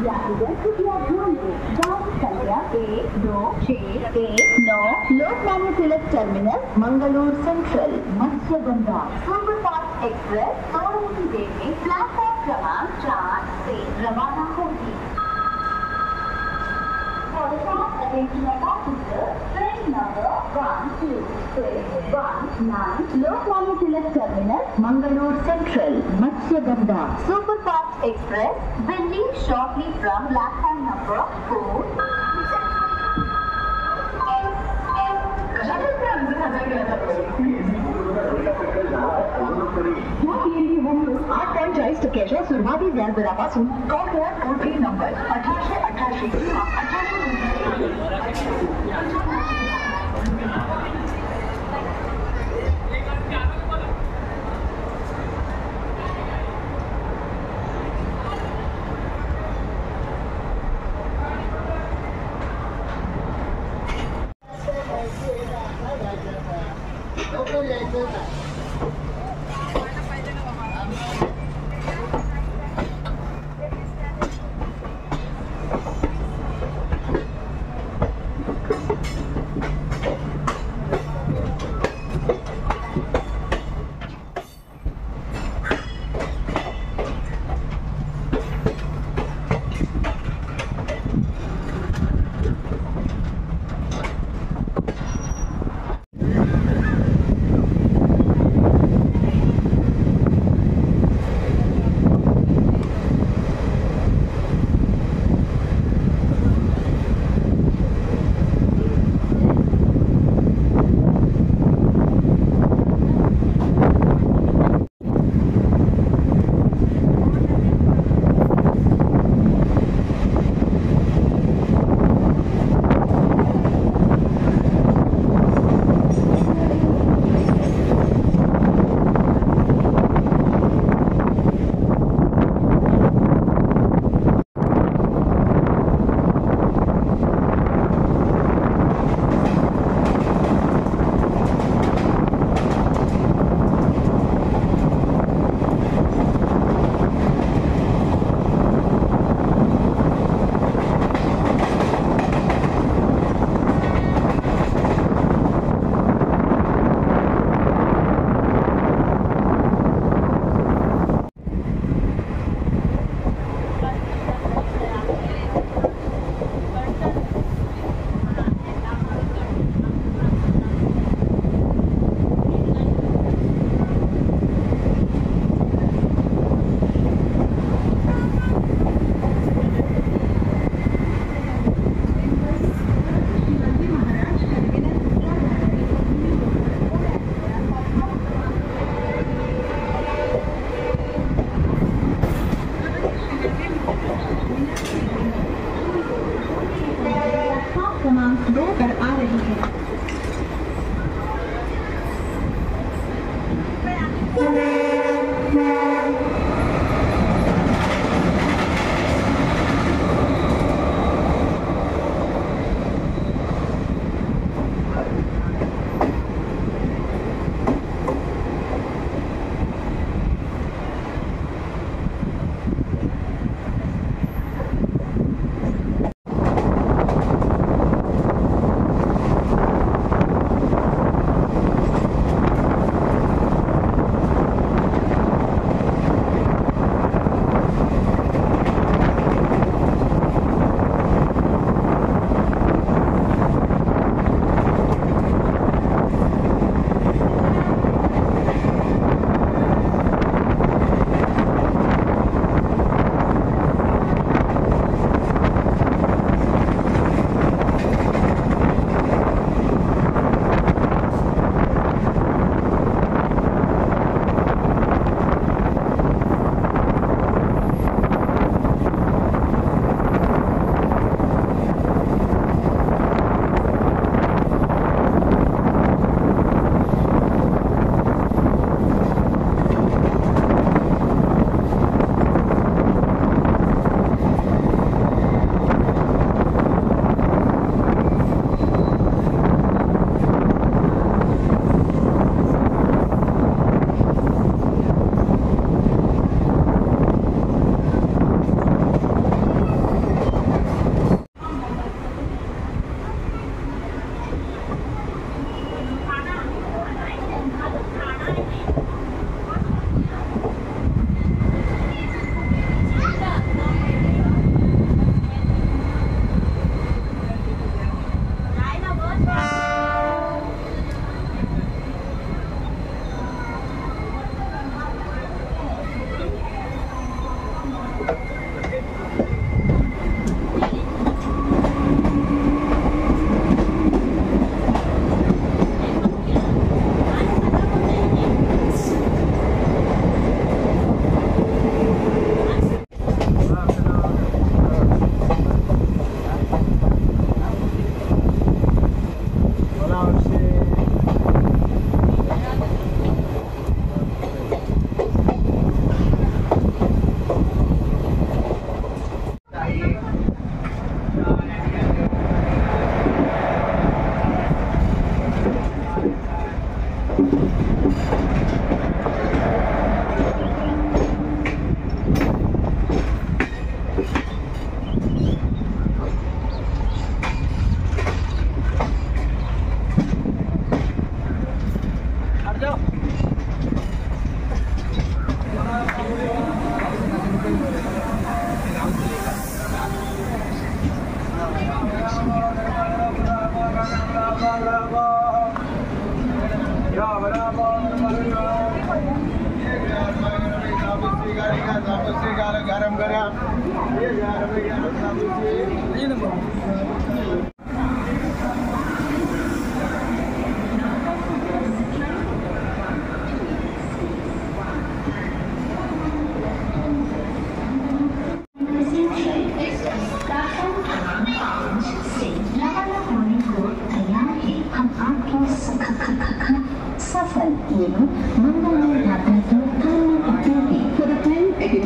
1, 2, 6, 9 Lokmanya Tilak terminus Mangalore central Matsyagandha superfast express सोलन की देर में प्लेटफॉर्म क्रमांक 4 से रवाना होगी। Lokmanya Tilak terminus Mangalore central Matsyagandha superfast express will leave shortly from platform number 4. Our franchise together Surbhavi Zalgura पासून call 43 number 1888.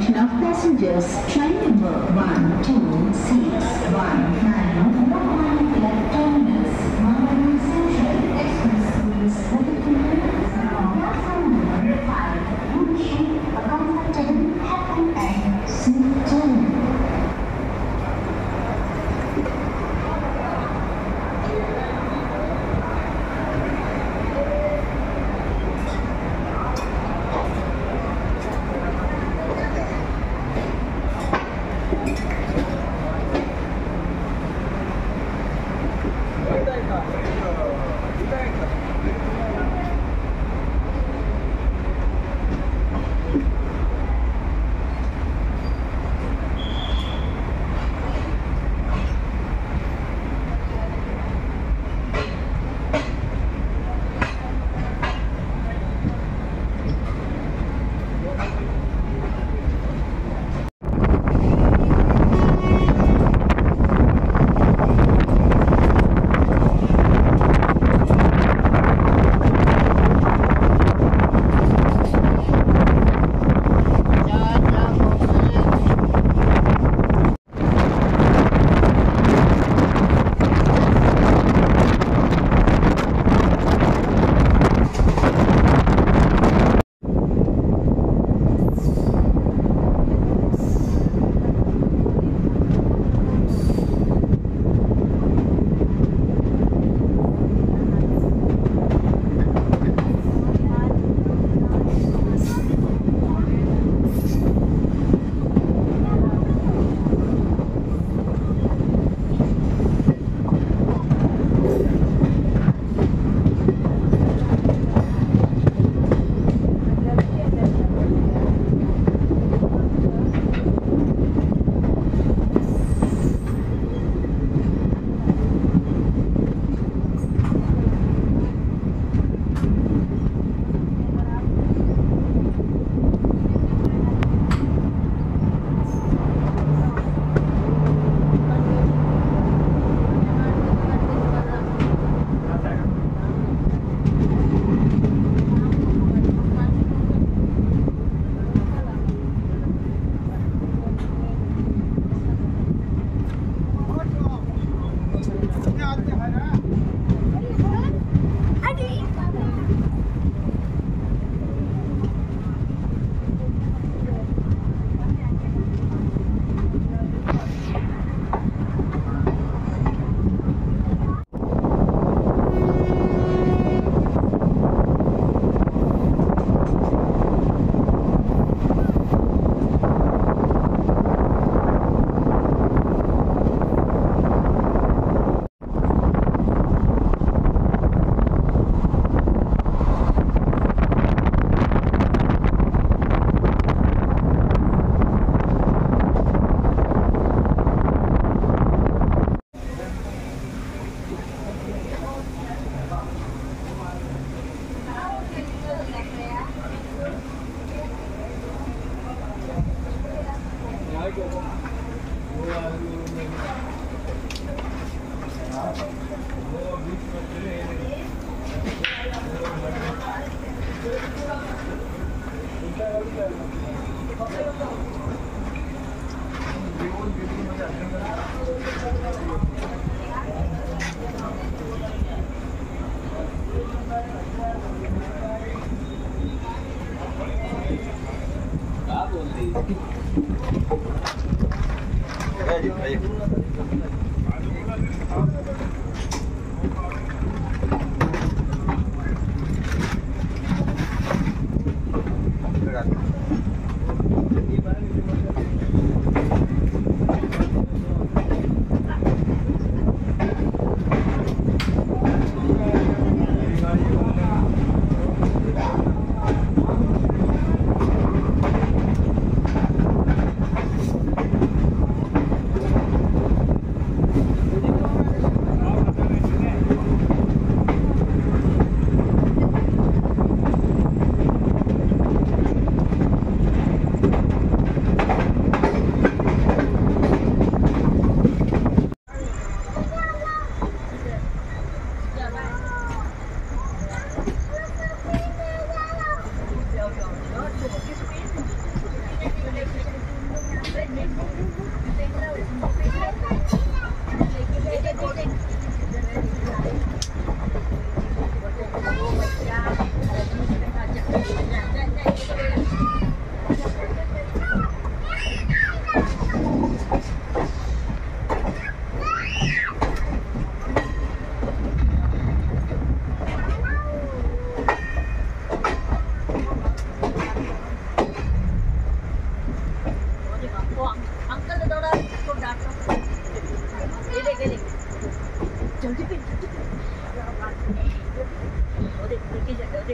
garam passengers, train number 12619, Mumbai at terminus 1 Central Express is from number 5, Munshi, a comfortable, happy and safe journey.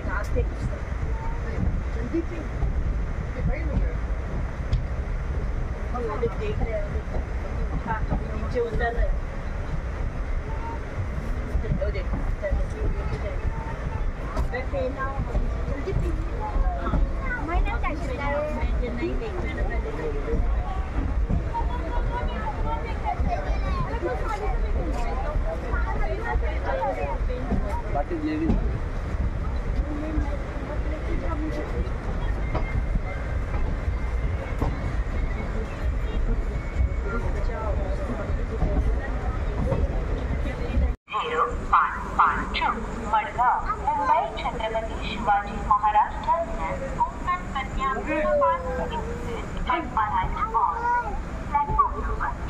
के रास्ते जल्दी थी देख रहे हैं नीचे उतर रहे हैं देखो जल्दी थी मैंने नहीं देख रहे What is living? Zero 552 Madgaon, Mumbai Chhatrapati Shivaji Maharaj Terminus, Konkan Kanya Prabhat Express at Maharashtra Mall, Platform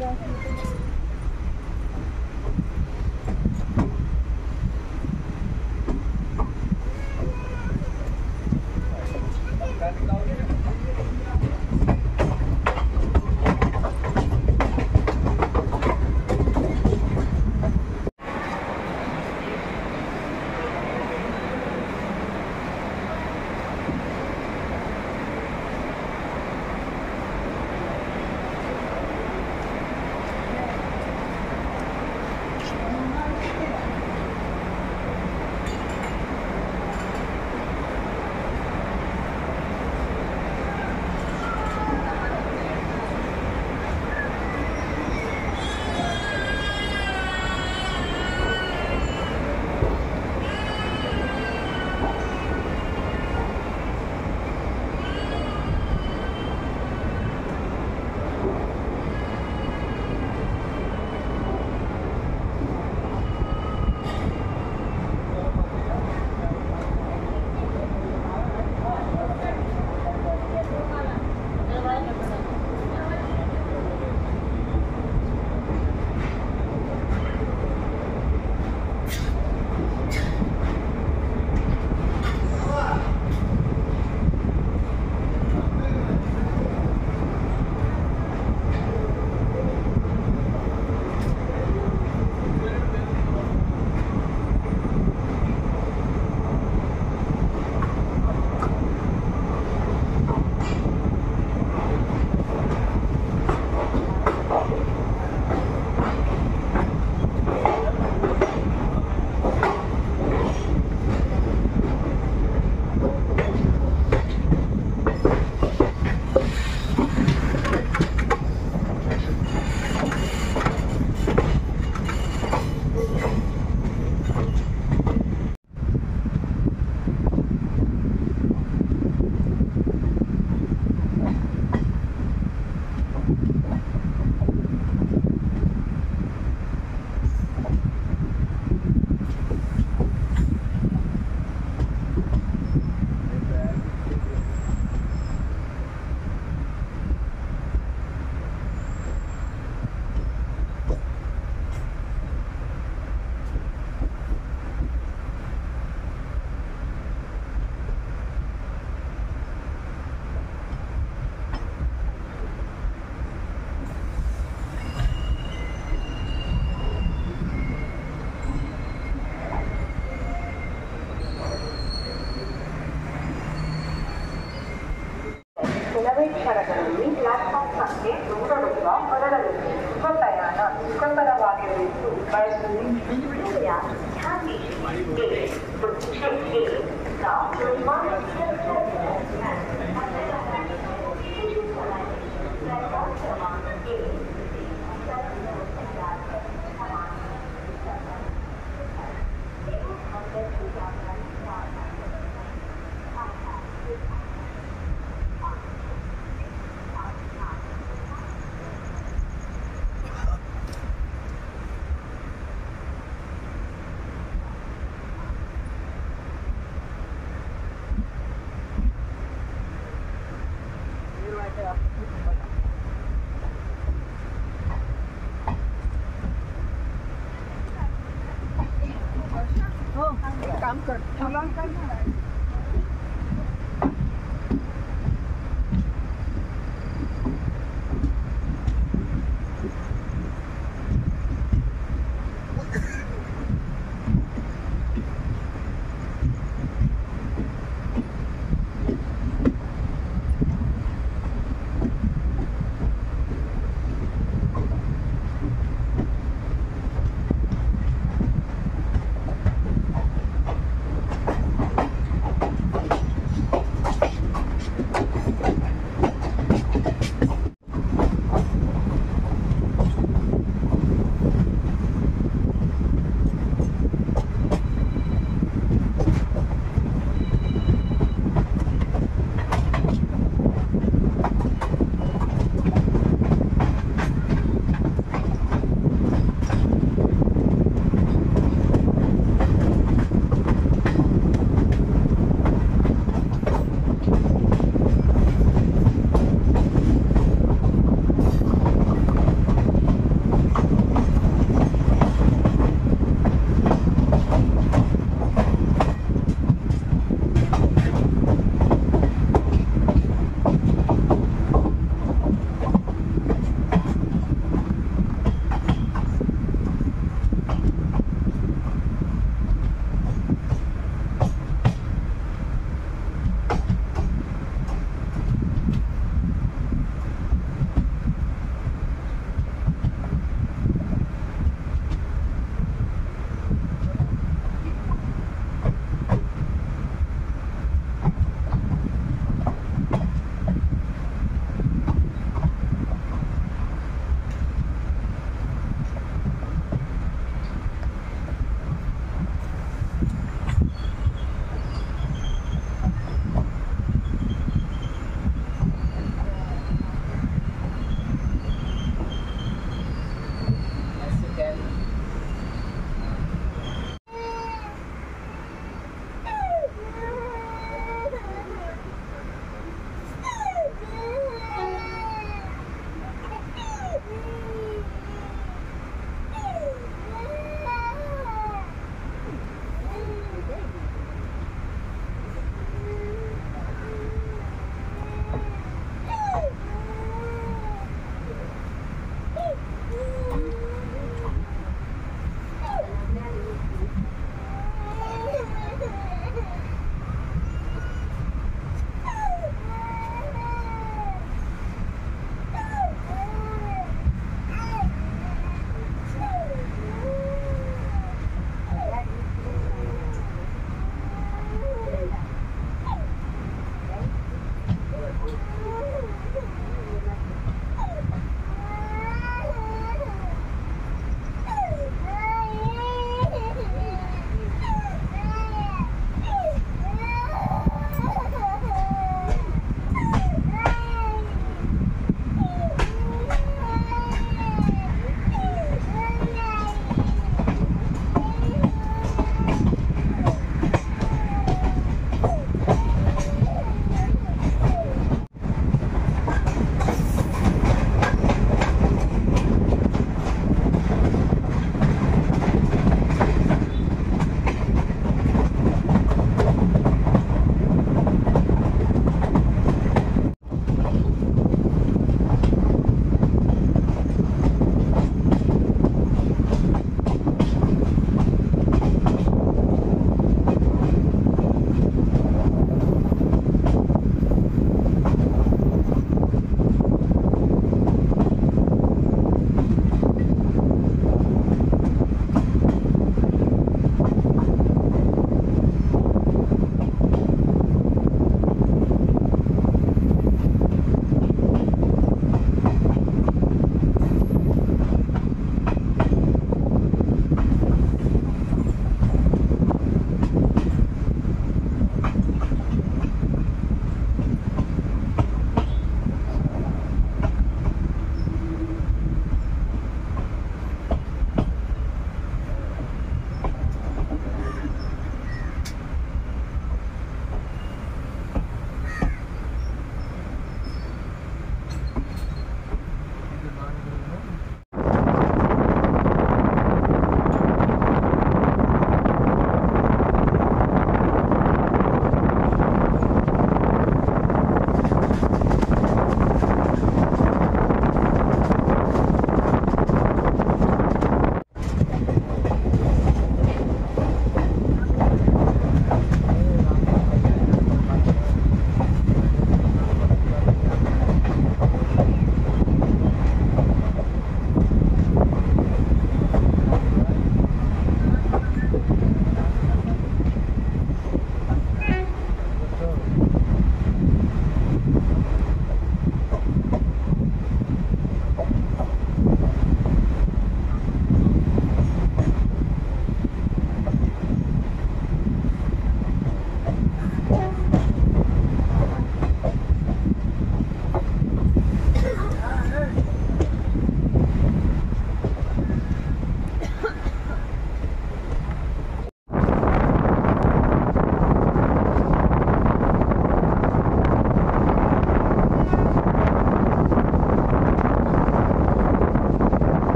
number 2.